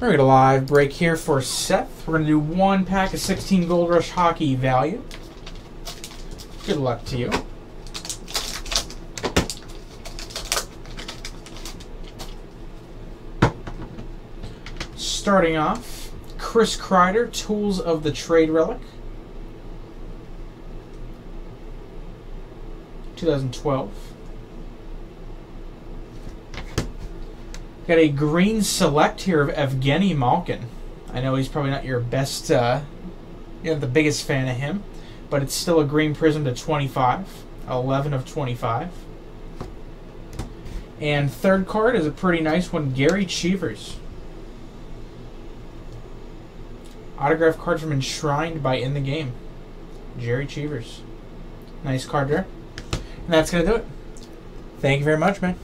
We're going to get a live break here for Seth. We're going to do one pack of 16 Gold Rush Hockey value. Good luck to you. Starting off, Chris Kreider, Tools of the Trade Relic. 2012. Got a green select here of Evgeny Malkin. I know he's probably not your best, you're not the biggest fan of him, but it's still a green prism to 25. 11 of 25. And third card is a pretty nice one, Gary Cheevers. Autograph card from Enshrined by In The Game. Gary Cheevers. Nice card there. And that's going to do it. Thank you very much, man.